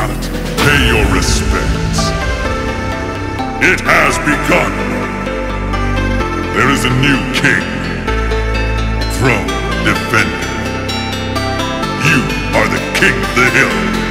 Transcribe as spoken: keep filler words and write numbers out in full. talent. Pay your respects. It has begun. There is a new king. Throne defender. You are the king of the hill.